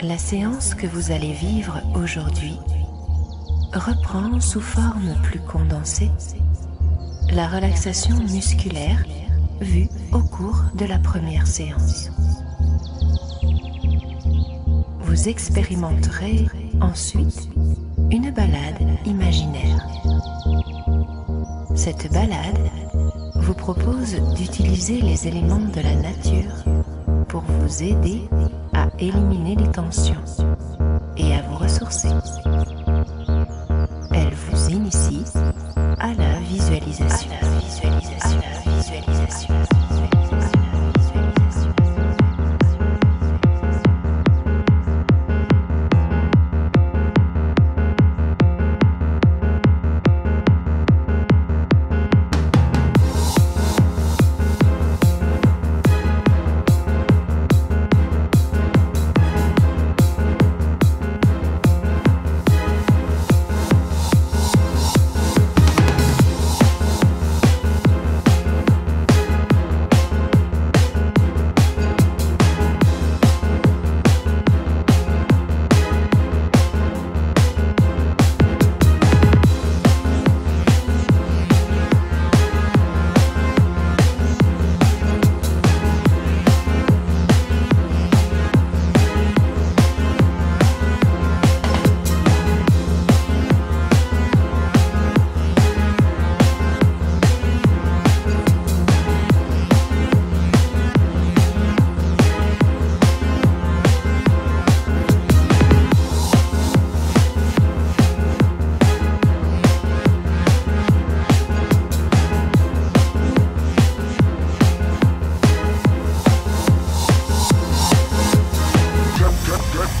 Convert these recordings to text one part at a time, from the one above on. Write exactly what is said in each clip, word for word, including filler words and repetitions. La séance que vous allez vivre aujourd'hui reprend sous forme plus condensée la relaxation musculaire vue au cours de la première séance. Vous expérimenterez ensuite une balade imaginaire. Cette balade vous propose d'utiliser les éléments de la nature pour vous aider à éliminer les tensions et à vous ressourcer. Elle vous initie à la visualisation. À la visualisation. À la visualisation.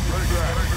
Right back.